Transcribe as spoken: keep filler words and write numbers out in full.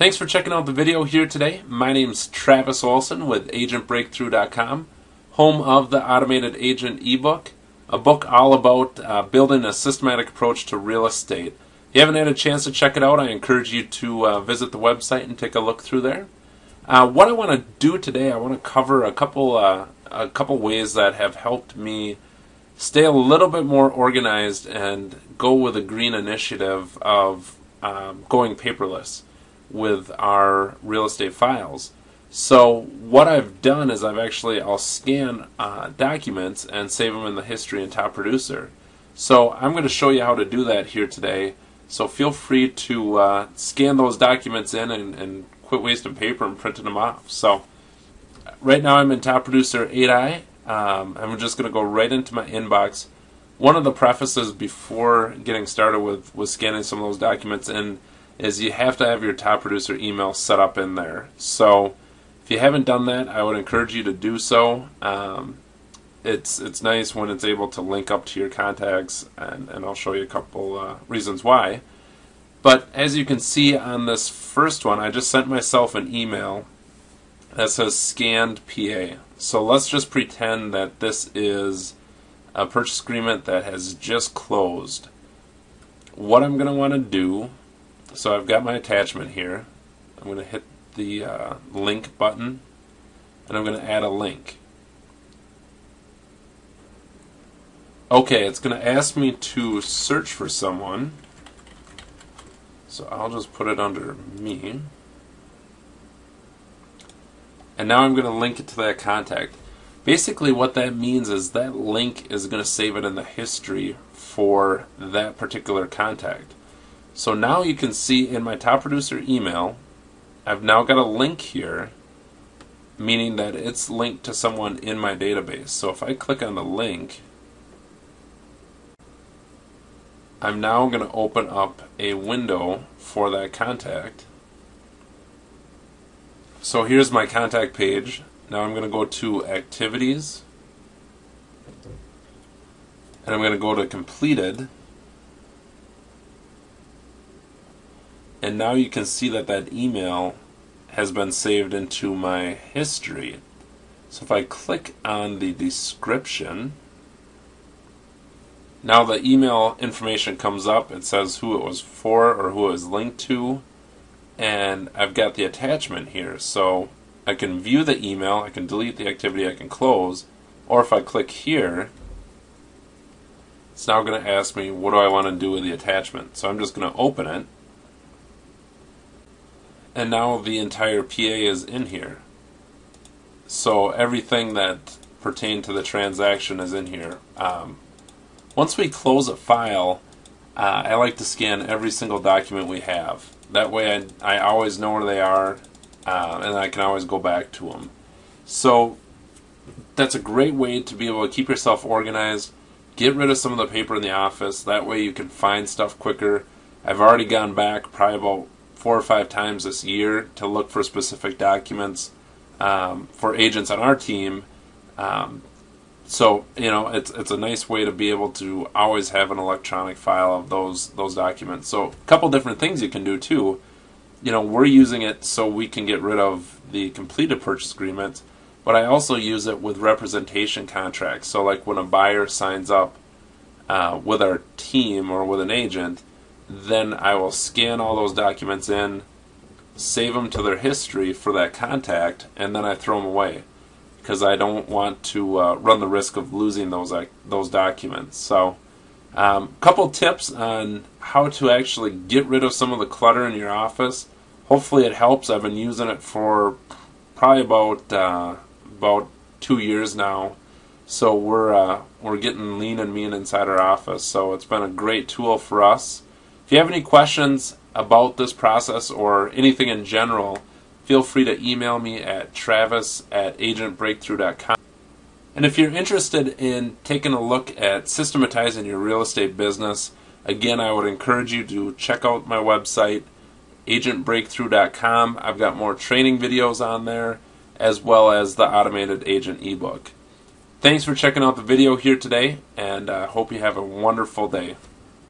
Thanks for checking out the video here today. My name's Travis Olson with Agent Breakthrough dot com, home of the Automated Agent eBook, a book all about uh, building a systematic approach to real estate. If you haven't had a chance to check it out, I encourage you to uh, visit the website and take a look through there. Uh, what I want to do today, I want to cover a couple, uh, a couple ways that have helped me stay a little bit more organized and go with a green initiative of um, going paperless with our real estate files. So what I've done is I've actually, I'll scan uh, documents and save them in the history in Top Producer. So I'm going to show you how to do that here today. So feel free to uh, scan those documents in and, and quit wasting paper and printing them off. So right now I'm in Top Producer eight i. Um, I'm just going to go right into my inbox. One of the prefaces before getting started with, with scanning some of those documents in is you have to have your Top Producer email set up in there. So if you haven't done that, I would encourage you to do so. Um, it's it's nice when it's able to link up to your contacts, and, and I'll show you a couple uh, reasons why. But as you can see on this first one, I just sent myself an email that says scanned P A. So let's just pretend that this is a purchase agreement that has just closed. What I'm going to want to do, so I've got my attachment here. I'm going to hit the uh, link button, and I'm going to add a link. Okay, it's going to ask me to search for someone, so I'll just put it under me. And now I'm going to link it to that contact. Basically what that means is that link is going to save it in the history for that particular contact. So now you can see in my Top Producer email, I've now got a link here, meaning that it's linked to someone in my database. So if I click on the link, I'm now going to open up a window for that contact. So here's my contact page. Now I'm going to go to Activities, and I'm going to go to Completed. And now you can see that that email has been saved into my history. So if I click on the description, now the email information comes up. It says who it was for or who it was linked to, and I've got the attachment here. So I can view the email, I can delete the activity, I can close, or if I click here, it's now going to ask me what do I want to do with the attachment. So I'm just going to open it, and now the entire P A is in here. So everything that pertained to the transaction is in here. Um, Once we close a file, uh, I like to scan every single document we have. That way I, I always know where they are, uh, and I can always go back to them. So that's a great way to be able to keep yourself organized, get rid of some of the paper in the office, that way you can find stuff quicker. I've already gone back probably about four or five times this year to look for specific documents um, for agents on our team. Um, So, you know, it's it's a nice way to be able to always have an electronic file of those those documents. So, a couple different things you can do too. You know, we're using it so we can get rid of the completed purchase agreements, but I also use it with representation contracts. So, like when a buyer signs up uh, with our team or with an agent, then I will scan all those documents in, save them to their history for that contact, and then I throw them away, because I don't want to uh, run the risk of losing those uh, those documents. So a um, couple tips on how to actually get rid of some of the clutter in your office. Hopefully it helps. I've been using it for probably about uh, about two years now, so we're uh, we're getting lean and mean inside our office, so it's been a great tool for us. If you have any questions about this process or anything in general, feel free to email me at travis at agent breakthrough dot com. And if you're interested in taking a look at systematizing your real estate business, again, I would encourage you to check out my website, agent breakthrough dot com. I've got more training videos on there, as well as the Automated Agent eBook. Thanks for checking out the video here today, and I uh, hope you have a wonderful day.